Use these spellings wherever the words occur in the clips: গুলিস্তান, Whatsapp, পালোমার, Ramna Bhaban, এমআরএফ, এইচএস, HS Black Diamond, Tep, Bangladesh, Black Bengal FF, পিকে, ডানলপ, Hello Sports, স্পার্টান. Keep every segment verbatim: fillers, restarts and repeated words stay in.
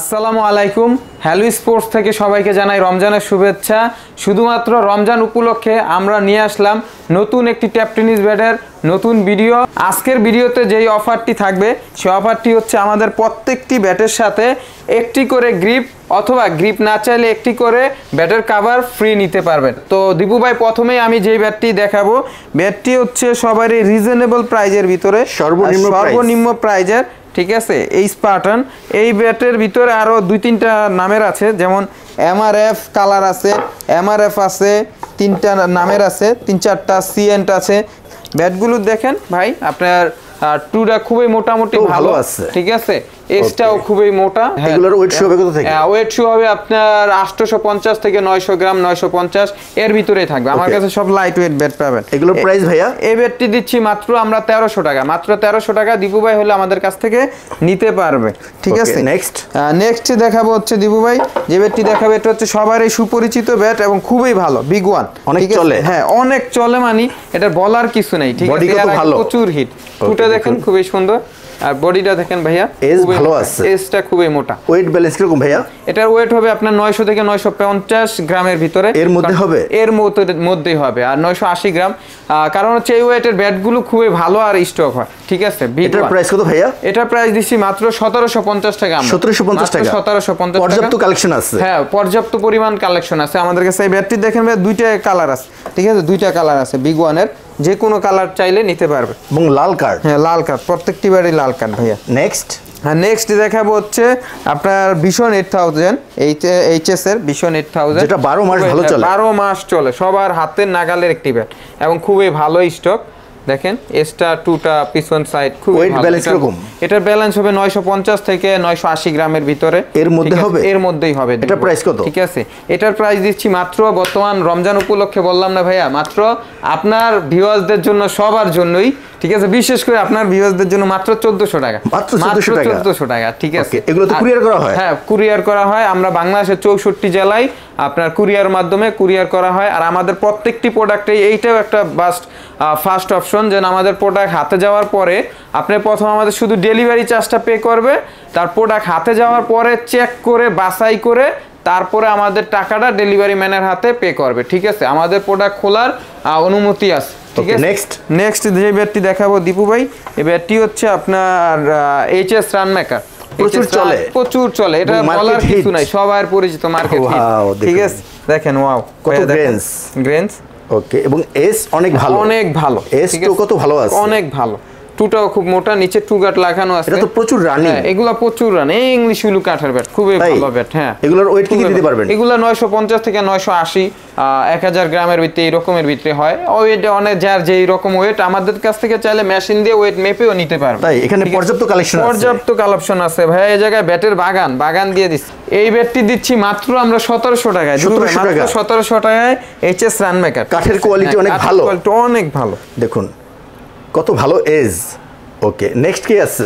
আসসালামু আলাইকুম, hello sports থেকে সবাইকে জানাই রমজানের শুভেচ্ছা। শুধুমাত্র রমজান উপলক্ষে আমরা নিয়ে আসলাম নতুন একটি ট্যাপ টেনিস ব্যাটের নতুন ভিডিও। আজকের ভিডিওতে যেই অফারটি থাকবে সেই অফারটি হচ্ছে আমাদের প্রত্যেকটি ব্যাটের সাথে একটি করে গ্রিপ অথবা গ্রিপ না চাইলে একটি করে ব্যাটের কাভার ফ্রি নিতে পারবেন। তো দীপু ভাই, প্রথমেই আমি যেই ব্যাটটি দেখাবো ব্যাটটি হচ্ছে সবারই রিজনেবল প্রাইজের ভিতরে সর্বনিম্ন সর্বনিম্ন প্রাইজের, ঠিক আছে, এই স্পার্টান। এই ব্যাটের ভিতরে আরও দুই তিনটা নামের আছে, যেমন এমআরএফ কালার আছে, এমআরএফ আছে, তিনটা নামের আছে, তিন চারটা সিএন্ট আছে। ব্যাটগুলো দেখেন ভাই, আপনার টুটা খুবই মোটামুটি ভালো আছে, ঠিক আছে, এসটাও খুবই মোটা। এগুলোর ওয়েট শো হবে কত থেকে? ওয়েট শো হবে আপনার আটশো পঞ্চাশ থেকে নয়শো গ্রাম, নয়শো পঞ্চাশ এর ভিতরেই থাকবে। আমার কাছে সব লাইট ওয়েট ব্যাট পাবেন। এগুলো প্রাইস ভাইয়া, এই ব্যাটটি দিচ্ছি মাত্র আমরা তেরোশো টাকা, মাত্র তেরোশো টাকা দীপু ভাই হলে আমাদের কাছ থেকে নিতে পারবে, ঠিক আছে। নেক্সট নেক্সট দেখাবো হচ্ছে দীপু ভাই যে ব্যাটটি দেখাবে, এটা হচ্ছে সবারই সুপরিচিত ব্যাট এবং খুবই ভালো, বিগ ওয়ান, অনেক চলে। হ্যাঁ, অনেক চলে, মানে এটা বলার কিছু নাই, ঠিক আছে, প্রচুর হিট। ফুটা দেখেন খুবই সুন্দর, আর বডিটা দেখেন ভাইয়া এস ভালো আছে, এসটা খুবই মোটা। ওয়েট ব্যালেন্স কিরকম ভাইয়া? এটার ওয়েট হবে আপনার নয়শো থেকে নয়শো পঞ্চাশ গ্রামের ভিতরে, এর মধ্যে হবে, এর মধ্যেই হবে, আর নয়শো আশি গ্রাম। কারণ হচ্ছে এই ওয়েটের ব্যাটগুলো খুবই ভালো আর স্টক হয়, ঠিক আছে। এটার প্রাইস কত ভাইয়া? এটার প্রাইস দিচ্ছি মাত্র সতেরোশো পঞ্চাশ টাকা, সতেরোশো পঞ্চাশ টাকা, সতেরোশো পঞ্চাশ। পর্যাপ্ত কালেকশন আছে, হ্যাঁ, পর্যাপ্ত পরিমাণ কালেকশন আছে আমাদের কাছে। এই ব্যাটটি দেখেন ভাই, দুইটা কালার আছে, ঠিক আছে, দুইটা কালার আছে, বিগ ওয়ানের যে কোনো কালার চাইলে নিতে পারবে, এবং লাল কার্ড, হ্যাঁ লাল কার্ড, প্রত্যেকটি বারই লাল কার্ড ভাইয়া। নেক্সট হ্যাঁ নেক্সট দেখাবো হচ্ছে আপনার ভিশন এইট থাউজেন্ড, এইচএস এর ভিশন এইট থাউজেন্ড, যেটা বারো মাস ভালো চলে, বারো মাস চলে, সবার হাতের নাগালের একটি ব্যাট এবং খুবই ভালো স্টক। দেখেন এসটা টুটা পিছন সাইড খুবই ভালো। এটার ব্যালেন্স হবে নয়শো পঞ্চাশ থেকে নয়শো আশি গ্রামের ভিতরে, এর মধ্যে হবে, এর মধ্যেই হবে। এটা প্রাইস কত? ঠিক আছে, এটার প্রাইস দিচ্ছি মাত্র, বর্তমান রমজান উপলক্ষে বললাম না ভাইয়া, মাত্র আপনার ভিউয়ার্সদের জন্য, সবার জন্যই, ঠিক আছে, বিশেষ করে আপনার ভিউয়ার্সদের জন্য মাত্র চোদ্দশো টাকা, মাত্র চোদ্দশো টাকা, ঠিক আছে। এগুলো তো কুরিয়ার করা হয়? হ্যাঁ, কুরিয়ার করা হয়। আমরা বাংলাদেশের চৌষট্টি জেলায় আপনার কুরিয়ার মাধ্যমে কুরিয়ার করা হয়। আর আমাদের প্রত্যেকটি প্রোডাক্টে এইটাও একটা বাস্ট ফার্স্ট অপশন, যেন আমাদের প্রোডাক্ট হাতে যাওয়ার পরে আপনি প্রথম আমাদের শুধু ডেলিভারি চার্জটা পে করবে, তার প্রোডাক্ট হাতে যাওয়ার পরে চেক করে বাছাই করে তারপরে আমাদের টাকাটা ডেলিভারি ম্যানের হাতে পে করবে, ঠিক আছে। আমাদের প্রোডাক্ট খোলার অনুমতি আছে, ঠিক আছে। নেক্সট নেক্সট যে ব্যাটটি দেখাবো দীপু ভাই, এই ব্যাটটি হচ্ছে আপনার এইচএস রানমেকার, প্রচুর চলে, প্রচুর চলে, এটা বলার কিছু নাই, সবার পরিচিত মার্কেট, ঠিক আছে। দেখেন ওয়াও, কত গ্রেন্স গ্রেন্স, ওকে, এবং এস অনেক ভালো, অনেক ভালো, এস তো কত ভালো আছে, অনেক ভালো, টুটাও খুব মোটা, নিচে টুগাট লাগানো আছে, এটা তো প্রচুর রানি, এগুলা প্রচুর রানি, ইংলিশ উলু কাঠার ব্যাট, খুবই ভালো ব্যাট। হ্যাঁ, এগুলোর ওয়েট কি দিতে পারবেন? এগুলা নয়শো পঞ্চাশ থেকে নয়শো আশি, এক হাজার গ্রামের ভিতরে, এই রকমের ভিতরে হয়। ওয়েট অনেক, যার যেই রকম ওয়েট, আমাদের কাছ থেকে চাইলে মেশিন দিয়ে ওয়েট মেপেও নিতে পারবেন। তাই এখানে পর্যাপ্ত কালেকশন আছে, পর্যাপ্ত কালেকশন আছে ভাই। এই জায়গায় ব্যাটের বাগান বাগান দিয়ে দিচ্ছি। এই ব্যাটটি দিচ্ছি মাত্র আমরা সতেরোশো টাকায়, মাত্র সতেরোশো টাকায়, এইচএস রানমেকার, কাঠের কোয়ালিটি অনেক ভালো, অনেক ভালো, দেখুন কত ভালো এজ। ওকে, নেক্সট কি আছে?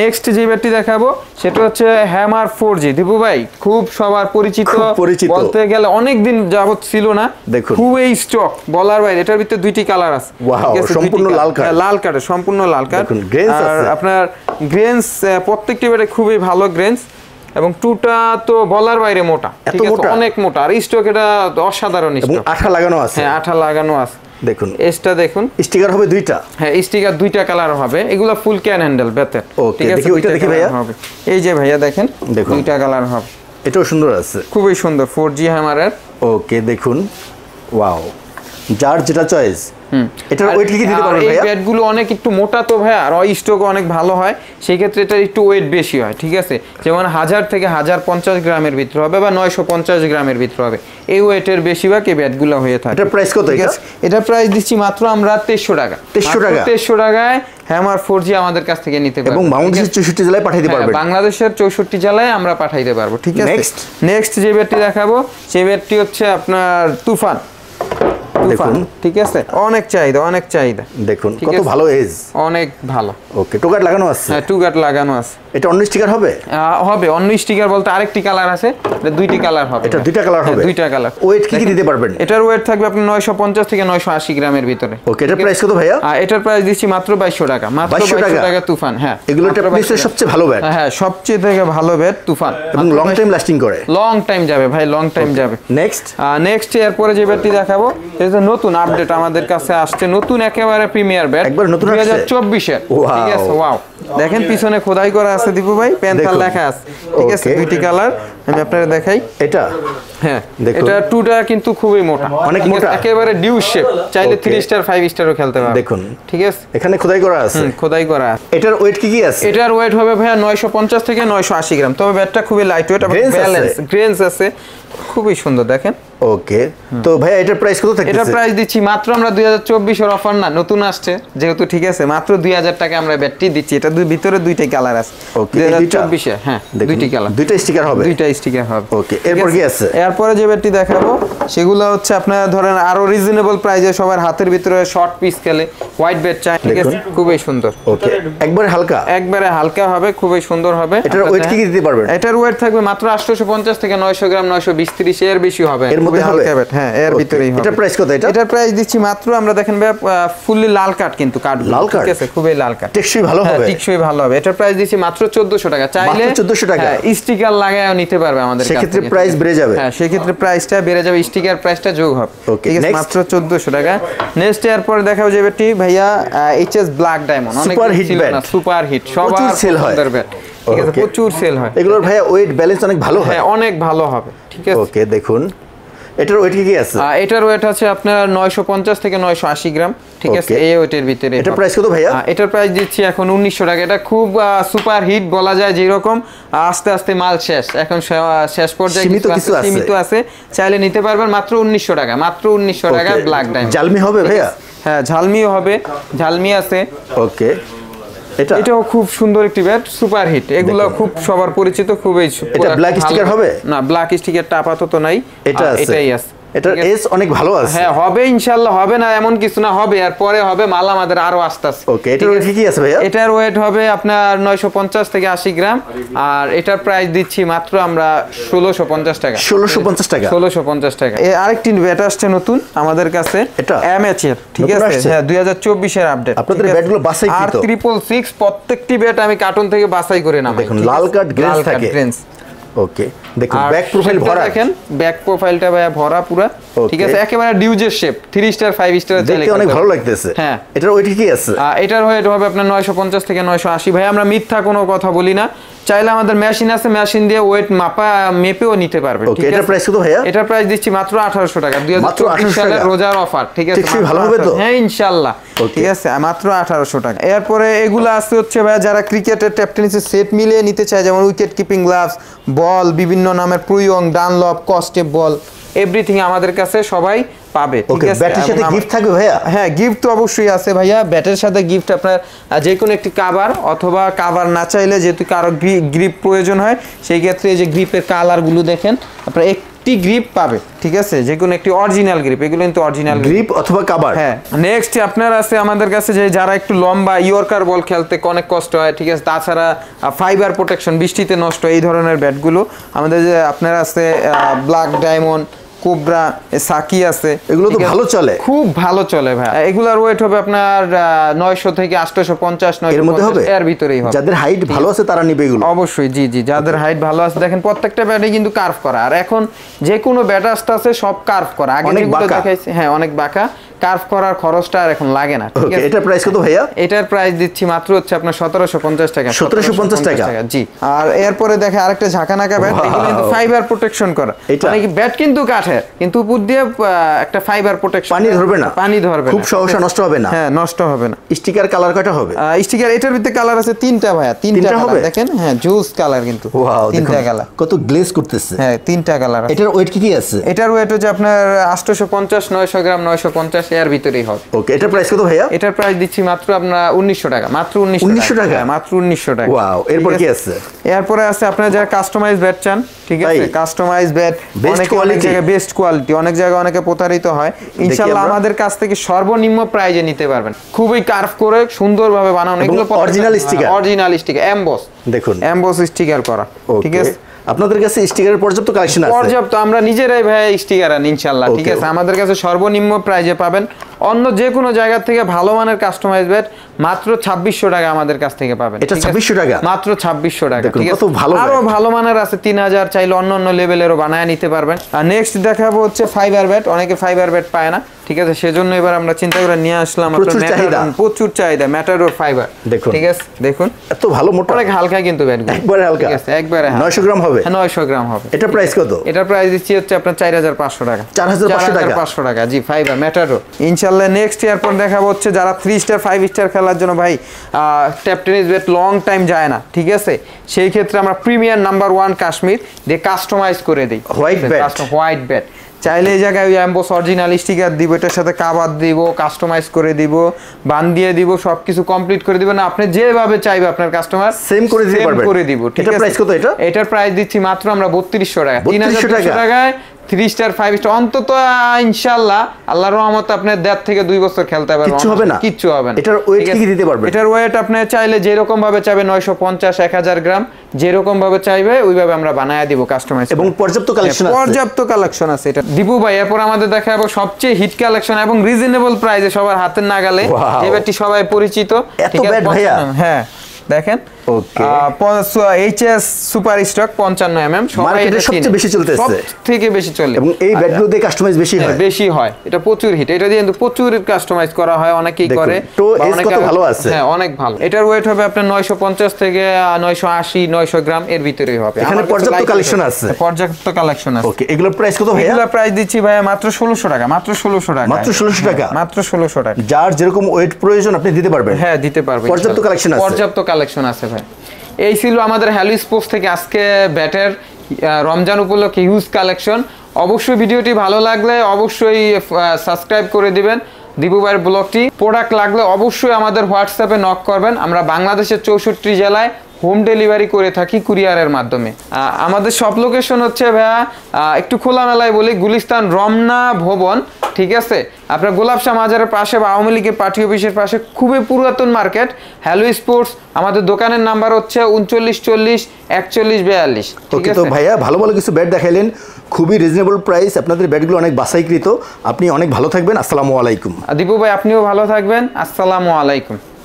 নেক্সট যে ব্যাটটি দেখাবো সেটা হচ্ছে হ্যামার ফোর জি। দীপু ভাই, খুব সবার পরিচিত, বলতে গেলে অনেক দিন যাবত ছিল না, দেখুন খুবই স্টক বলার ভাই। এটার ভিতরে দুইটি কালার আছে, সম্পূর্ণ লাল কার্ড, লাল কার্ড, সম্পূর্ণ লাল কার্ড। আর আপনার গ্রেন্স প্রত্যেকটি ব্যাটে খুবই ভালো গ্রেন্স, এবং টুটা তো বলার বাইরে মোটা, অনেক মোটা, আর স্টক এটা অসাধারণ স্টক, আঠা লাগানো আছে, হ্যাঁ আঠা লাগানো আছে। দেখুন এসটা দেখুন, স্টিকার হবে দুইটা, হ্যাঁ স্টিকার দুইটা কালার হবে, এগুলা ফুল ক্যান হ্যান্ডেল ব্যাটার, ঠিক আছে। ওইটা দেখি ভাইয়া, এই যে ভাইয়া দেখেন, দেখুন দুইটা কালার হবে, এটাও সুন্দর আছে, খুবই সুন্দর ফোর জি হ্যামারের। ওকে দেখুন, ওয়াও, যার যেটা চয়েস। এটার ওয়েট কি দিতে পারবেন ভাইয়া? এই ব্যাটগুলো অনেক একটু মোটা তো ভাই, আর ওই স্টক অনেক ভালো হয়, সেই ক্ষেত্রে এটার একটু ওয়েট বেশি হয়, ঠিক আছে। যেমন হাজার থেকে হাজার পঞ্চাশ গ্রামের ভিতর হবে, বা নয়শো পঞ্চাশ গ্রামের ভিতর হবে, এই ওয়েটের বেশিরভাগ এই ব্যাটগুলো হয়ে থাকে। এটার প্রাইস কত? এটার প্রাইস দিচ্ছি মাত্র আমরা তেইশশো টাকা, তেইশশো টাকা, তেইশশো টাকায় হ্যামার ফোর জি আমাদের কাছ থেকে নিতে পারবেন, এবং বাংলাদেশের চৌষট্টি জেলায় পাঠাইতে পারবেন, বাংলাদেশের চৌষট্টি জেলায় আমরা পাঠাইতে পারবো, ঠিক আছে। নেক্সট নেক্সট যে ব্যাটটি দেখাবো সেই ব্যাটটি হচ্ছে আপনার তুফান, দেখুন ঠিক আছে, অনেক চাহিদা, অনেক চাহিদা, দেখুন কত ভালো এজ, অনেক ভালো। ওকে, টুগাট লাগানো আছে, হ্যাঁ টুগাট লাগানো আছে। এটা অন্য স্টিকার হবে? হবে অন্য স্টিকার বলতে আরেকটি কালার আছে, এটা দুইটি কালার হবে। এটা দুইটা কালার হবে? দুইটা কালার। ওয়েট কি কি দিতে পারবেন? এটার ওয়েট থাকবে আপনি নয়শো পঞ্চাশ থেকে নয়শো আশি গ্রামের ভিতরে। ওকে, এটার প্রাইস কত ভাইয়া? এটার প্রাইস দিচ্ছি মাত্র বাইশশো টাকা। মাত্র বাইশশো টাকা তুফান। হ্যাঁ, এগুলো টেপ পিসের সবচেয়ে ভালো ব্যাট। হ্যাঁ, সবচেয়ে থেকে ভালো ব্যাট তুফান এবং লং টাইম লাস্টিং করে। লং টাইম যাবে ভাই, লং টাইম যাবে। নেক্সট নেক্সট এর পরে যে ব্যাটটি দেখাবো এটা নতুন আপডেট আমাদের কাছে আসছে, নতুন একেবারে প্রিমিয়ার ব্যাট, একবার নতুন দুই হাজার চব্বিশ এর। ঠিক আছে, ওয়াও দেখেন পিছনে খোদাই করা আছে দীপু ভাই, প্যান্থার লেখা আছে। ঠিক আছে, দুইটি কালার আমি আপনাদের দেখাই। এটা হ্যাঁ, এটা টুটা কিন্তু খুবই মোটা, অনেক মোটা, একেবারে ডিউ শেপ, চাইলে থ্রি স্টার ফাইভ স্টারও খেলতে পারবে। দেখুন ঠিক আছে, এখানে খোদাই করা আছে। খোদাই করা আছে। এটার ওয়েট কি কি আছে? এটার ওয়েট হবে ভাই নয়শো পঞ্চাশ থেকে নয়শো আশি গ্রাম, তবে ব্যাটটা খুবই লাইট ওয়েট, আবার ব্যালেন্স গ্রেনস আছে, খুবই সুন্দর দেখেন। ওকে, তো ভাই এটার প্রাইস কত থাকছে? এটার প্রাইস দিচ্ছি মাত্র আমরা দুই হাজার চব্বিশ এর অফার না, নতুন আসছে যেহেতু। ঠিক আছে, মাত্র দুই হাজার টাকা আমরা ব্যাটটি দিচ্ছি। এটা দুই ভিতরে দুইটা কালার আছে। ওকে, দুই হাজার চব্বিশ এর। হ্যাঁ, দুইটা কালার, দুইটা স্টিকার হবে। দুইটা স্টিকার হবে। ওকে, এরপর কি আছে? এরপরে যে ব্যাটটি দেখাবো সেগুলো হচ্ছে আপনারা ধরেন আরো রিজনেবল প্রাইসে সবার হাতের ভিতরে শর্ট পিস খেলে হোয়াইট ব্যাট চাই। ঠিক আছে, খুবই সুন্দর। ওকে, একবারে হালকা, একবারে হালকা হবে, খুবই সুন্দর হবে। এটার ওয়েট কি দিতে পারবেন? এটার ওয়েট থাকবে মাত্র আটশো পঞ্চাশ থেকে নয়শো গ্রাম, নয়শো বিশ ত্রিশ এর বেশি হবে। হ্যাঁ, এর ভিতরেই হবে। এটা প্রাইস কত? এটা এটা প্রাইস দিচ্ছি মাত্র আমরা দেখেন ভাই ফুললি লাল কাট, কিন্তু কাট লাল কাট। ঠিক আছে, খুবই লাল কাট, টেকসই ভালো হবে। টেকসই ভালো হবে। এটা প্রাইস দিচ্ছি মাত্র চোদ্দশো টাকা, চাইলে চোদ্দশো টাকা স্টিকার লাগায়ও নিতে পারবে আমাদের কাছে। সেক্ষেত্রে প্রাইস বেড়ে যাবে। হ্যাঁ, সেক্ষেত্রে প্রাইসটা বেড়ে যাবে, স্টিকার প্রাইসটা যোগ হবে। ওকে, মাত্র চোদ্দশো টাকা। নেক্সট এর পরে দেখাবো যে ব্যাটটি ভাইয়া এইচএস ব্ল্যাক ডায়মন্ড, অনেক super hit bat. Super hit সবার সেল হয়, ঠিক আছে, প্রচুর সেল হয়। এগুলোর ভাইয়া ওয়েট ব্যালেন্স অনেক ভালো হয়। হ্যাঁ, অনেক ভালো হবে। ঠিক আছে, ওকে দেখুন এটার ওয়েট কি আছে? এটার ওয়েট আছে আপনার নয়শো পঞ্চাশ থেকে নয়শো আশি গ্রাম। ঠিক আছে, এই ওয়েটের ভিতরে। এটা প্রাইস কত ভাইয়া? এটার প্রাইস দিচ্ছি এখন উনিশশো টাকা। এটা খুব সুপার হিট বলা যায়, যেরকম আস্তে আস্তে মাল শেষ, এখন শেষ পর্যায়ে সীমিত আছে, চাইলে নিতে পারবেন মাত্র উনিশশো টাকা। মাত্র উনিশশো টাকা ব্ল্যাক ডায়মন্ড। ঝালমি হবে ভাইয়া? হ্যাঁ, ঝালমিও হবে, ঝালমি আছে। ওকে, এটা এটাও খুব সুন্দর একটি ব্যাট, সুপার হিট, এগুলো খুব সবার পরিচিত, খুবই। এটা ব্ল্যাক স্টিকার হবে না? ব্ল্যাক স্টিকারটা আপাতত নাই, এটা এটাই আছে। এটা এস অনেক ভালো আছে। হ্যাঁ, হবে ইনশাআল্লাহ, হবে না এমন কিছু না, হবে আর পরে হবে, মাল আমাদের আরো আস্তে আস্তে। ওকে, এটার ওয়েট কি আছে ভাইয়া? এটার ওয়েট হবে আপনার নয়শো পঞ্চাশ থেকে আশি গ্রাম, আর এটার প্রাইস দিচ্ছি মাত্র আমরা ষোলশো পঞ্চাশ টাকা। ষোলশো পঞ্চাশ টাকা, ষোলশো পঞ্চাশ টাকা। এই আরেকটি ব্যাট আসছে নতুন আমাদের কাছে, এটা এমএচ এর। ঠিক আছে, হ্যাঁ, দুই হাজার চব্বিশ এর আপডেট। আপনাদের ব্যাটগুলো বাছাই কৃত, আর ট্রিপল সিক্স প্রত্যেকটি ব্যাট আমি কার্টন থেকে বাছাই করে নামাই। দেখুন লাল কাট, গ্রেস থাকে। ওকে, দেখুন ব্যাক প্রোফাইল ভরা, দেখেন ব্যাক প্রোফাইলটা ভাই ভরা পুরো। ঠিক আছে, একেবারে ডিউজের shape, three star five star এর দেখতে অনেক ভালো লাগতেছে। হ্যাঁ, এটার ওয়েট কি আছে? এটার ওয়েট হবে আপনার নয়শো পঞ্চাশ থেকে নয়শো আশি। ভাই আমরা মিথ্যা কোনো কথা বলি না, চাইলে আমাদের মেশিন আছে, মেশিন দিয়ে ওয়েট মাপা মেপেও নিতে পারবে। ঠিক আছে, এটার প্রাইস কত ভাইয়া? এটার প্রাইস দিচ্ছি মাত্র আঠারোশো টাকা, দুই হাজার চব্বিশ সালের রোজার অফার। ঠিক আছে, খুব ভালো হবে তো? হ্যাঁ ইনশাআল্লাহ। ঠিক আছে, মাত্র আঠারোশো টাকা। এরপরে এগুলো আছে হচ্ছে ভাইয়া যারা ক্রিকেটের ট্যাপ টেনিসের সেট মিলিয়ে নিতে চায়, যেমন উইকেট কিপিং গ্লাভস, বল বিভিন্ন নামের প্রয়োগ, ডানলপ, কস্টেপ বল, এভরিথিং আমাদের কাছে সবাই পাবে। ঠিক আছে, ব্যাটের সাথে গিফট থাকবে ভাইয়া? হ্যাঁ, গিফট তো অবশ্যই আছে ভাইয়া। ব্যাটের সাথে গিফট আপনার যে কোনো একটি কভার, অথবা কভার না চাইলে যেহেতু কারো গ্রিপ প্রয়োজন হয়, সেই ক্ষেত্রে এই যে গ্রিপের কালারগুলো দেখেন, আপনার একটি গ্রিপ পাবে। ঠিক আছে, যে কোনো একটি অরিজিনাল গ্রিপ, এগুলো কিন্তু অরিজিনাল গ্রিপ অথবা কভার। হ্যাঁ, নেক্সট আপনার আছে আমাদের কাছে যে যারা একটু লম্বা, ইয়র্কার বল খেলতে অনেক কষ্ট হয়। ঠিক আছে, তাছাড়া ফাইবার প্রোটেকশন, বৃষ্টিতে নষ্ট, এই ধরনের ব্যাটগুলো আমাদের যে আপনার আছে ব্ল্যাক ডায়মন্ড, কোবরা, সাকি আছে, এগুলো তো ভালো চলে, খুব ভালো চলে ভাই। এগুলার ওয়েট হবে আপনার নয়শো থেকে আটশো পঞ্চাশ, নয়শো এর মধ্যে হবে, এর ভিতরেই হবে। যাদের হাইট ভালো আছে তারা নেবে এগুলো অবশ্যই। জি জি, যাদের হাইট ভালো আছে। দেখেন প্রত্যেকটা ব্যাটই কিন্তু কার্ভ করা, আর এখন যে কোনো ব্যাট আছে সব কার্ভ করা। আগে যেগুলো দেখাইছি, হ্যাঁ অনেক বাঁকা, কার্ভ করার খরচটা আর এখন লাগে না। ঠিক আছে, এটার প্রাইস কত ভাইয়া? এটার প্রাইস দিচ্ছি মাত্র হচ্ছে আপনার সতেরোশো পঞ্চাশ টাকা। সতেরোশো পঞ্চাশ টাকা, জি। আর এরপরে দেখে আরেকটা ঝাঁকানাকা ব্যাট, এগুলো কিন্তু ফাইবার প্রোটেকশন করা, মানে কি ব্যাট কিন্তু কাঠের, কিন্তু উপর দিয়ে একটা ফাইবার প্রোটেকশন, পানি ধরবে না, পানি ধরবে না, খুব সহজে নষ্ট হবে না। হ্যাঁ, নষ্ট হবে না। স্টিকার কালার কয়টা হবে? স্টিকার এটার ভিতরে কালার আছে তিনটা ভাইয়া, তিনটা হবে দেখেন। হ্যাঁ, জুস কালার, কিন্তু ওয়াও তিনটা কালার, কত গ্লেজ করতেছে। হ্যাঁ, তিনটা কালার। এটার ওয়েট কি কি আছে? এটার ওয়েট হচ্ছে আপনার আটশো পঞ্চাশ, নয়শো গ্রাম, নয়শো পঞ্চাশ এর ভিতরেই হবে। ওকে, এটার প্রাইস কত ভাইয়া? এটার প্রাইস দিচ্ছি মাত্র আমরা উনিশশো টাকা। মাত্র উনিশশো টাকা, মাত্র উনিশশো টাকা। ওয়াও, এরপর কি আছে? এরপরে আছে আপনারা যারা কাস্টমাইজ ব্যাট চান, ঠিক আছে কাস্টমাইজ ব্যাট অনেক অনেক জায়গা বেস্ট কোয়ালিটি অনেক জায়গা অনেকে প্রতারিত হয় ইনশাআল্লাহ আমাদের কাছ থেকে সর্বনিম্ন প্রাইজে নিতে পারবেন খুবই কার্ভ করে সুন্দরভাবে বানানো এগুলো original sticker original sticker emboss দেখুন এমবস স্টিকার করা ঠিক আছে আপনাদের কাছে স্টিকারের পর্যাপ্ত কালেকশন আছে পর্যাপ্ত আমরা নিজেরাই ভাই স্টিকার আনি ইনশাআল্লাহ ঠিক আছে আমাদের কাছে সর্বনিম্ন প্রাইজে পাবেন অন্য যে কোনো জায়গা থেকে ভালো মানের কাস্টমাইজ ব্যাট মাত্র ছাব্বিশশো টাকা আমাদের কাছ থেকে পাবেন এটা ছাব্বিশশো টাকা মাত্র ছাব্বিশশো টাকা ঠিক আছে আরো ভালো মানের আছে তিন হাজার চাইলে অন্য অন্য লেভেলেরও বানায় নিতে পারবেন আর নেক্সট দেখাবো হচ্ছে ফাইবার ব্যাট অনেকে ফাইবার ব্যাট পায় না ঠিক আছে সেজন্য এবার আমরা চিন্তা করে নিয়ে আসলাম আপনাদের প্রচুর চাহিদা ম্যাটারোর ফাইবার ঠিক আছে দেখুন এত ভালো মোটা অনেক হালকা কিন্তু ব্যাট একবারে হালকা ঠিক আছে একবারে নয়শো গ্রাম হবে নয়শো গ্রাম হবে এটা প্রাইস কত এটা প্রাইস দিচ্ছি হচ্ছে আপনার চার হাজার পাঁচশো টাকা চার হাজার পাঁচশো টাকা জি ফাইবার ম্যাটারোর ইনশাআল্লাহ নেক্সট ইয়ার পর দেখাবো হচ্ছে যারা থ্রি স্টার ফাইভ স্টার খেলার জন্য ভাই tap tennis bat long time যায় না ঠিক আছে সেই ক্ষেত্রে আমরা প্রিমিয়ার নাম্বার ওয়ান কাশ্মীর দিয়ে কাস্টমাইজ করে দেই হোয়াইট ব্যাট হোয়াইট ব্যাট চাইলে এই জায়গায় ওই এমবস অরিজিনাল স্টিকার দিব এটার সাথে কাভার দিব কাস্টমাইজ করে দিব বান দিয়ে দিব সবকিছু কমপ্লিট করে দিব না আপনি যেভাবে চাইবে আপনার কাস্টমার সেম করে দিতে পারবেন সেম করে দিব ঠিক আছে এটার প্রাইস কত এটা এটার প্রাইস দিচ্ছি মাত্র আমরা বত্রিশশো টাকা তিন হাজার দুইশো টাকায় থ্রি স্টার ফাইভ স্টার অন্তত ইনশাআল্লাহ আল্লাহর রহমতে আপনি দেড় থেকে দুই বছর খেলতে পারবেন কিছু হবে না কিছু হবে না এটার ওয়েট কি দিতে পারবেন এটার ওয়েট আপনি চাইলে যে রকম ভাবে চাইবে নয়শো পঞ্চাশ এক হাজার গ্রাম যে রকম ভাবে চাইবে ওইভাবে আমরা বানায়া দেব কাস্টমাইজ এবং পর্যাপ্ত কালেকশন আছে পর্যাপ্ত কালেকশন আছে এটা দীপু ভাই এরপর আমাদের দেখাবো সবচেয়ে হিট কালেকশন এবং রিজনেবল প্রাইসে সবার হাতে নাগালে এই ব্যাটটি সবাই পরিচিত এত ব্যাট ভাইয়া হ্যাঁ দেখেন ওকে এইচএস সুপার স্টক পঞ্চান্ন এমএম মার্কেটে সবচেয়ে বেশি চলতেছে সবথেকে বেশি চলে এবং এই ব্যাটগুলো দিয়ে কাস্টমাইজ বেশি হয় বেশি হয় এটা প্রচুর হিট এটা দিয়ে কিন্তু প্রচুর কাস্টমাইজ করা হয় অনেকেই করে অনেক ভালো আছে হ্যাঁ অনেক ভালো এটার ওয়েট হবে আপনার নয়শো পঞ্চাশ থেকে নয়শো আশি নয়শো গ্রাম এর ভিতরেই হবে এখানে পর্যাপ্ত কালেকশন আছে পর্যাপ্ত কালেকশন আছে ওকে এগুলোর প্রাইস কত ভাই এগুলোর প্রাইস দিচ্ছি ভাই মাত্র ষোলশো টাকা মাত্র ষোলশো টাকা মাত্র ষোলশো টাকা মাত্র ষোলশো টাকা যার যেরকম ওয়েট প্রয়োজন আপনি দিতে পারবেন হ্যাঁ দিতে পারবেন পর্যাপ্ত কালেকশন আছে পর্যাপ্ত কালেকশন আছে এই ছিল আমাদের হ্যালো স্পোর্টস থেকে আজকে ব্যাটার রমজান উপলক্ষে হিউজ কালেকশন অবশ্যই ভিডিওটি ভালো লাগলে অবশ্যই সাবস্ক্রাইব করে দিবেন দীপু ভাইয়ের ব্লগটি প্রোডাক্ট লাগলে অবশ্যই আমাদের হোয়াটসঅ্যাপে নক করবেন আমরা বাংলাদেশের চৌষট্টি জেলায় হোম ডেলিভারি করে থাকি কুরিয়ারের মাধ্যমে আমাদের সব লোকেশন হচ্ছে ভাইয়া একটু খোলামেলায় বলি গুলিস্তান রমনা ভবন ঠিক আছে আপনার গোলাপশাহ মাজারের পাশে বা আওয়ামী লীগের পার্টি অফিসের পাশে খুবই পুরাতন মার্কেট হ্যালো স্পোর্টস আমাদের দোকানের নাম্বার হচ্ছে উনচল্লিশ চল্লিশ একচল্লিশ বিয়াল্লিশ ওকে তো ভাইয়া ভালো ভালো কিছু ব্যাট দেখাইলেন খুবই রিজনেবল প্রাইস আপনাদের ব্যাটগুলো অনেক বাছাইকৃত আপনি অনেক ভালো থাকবেন আসসালামু আলাইকুম দীপু ভাই আপনিও ভালো থাকবেন আসসালামু আলাইকুম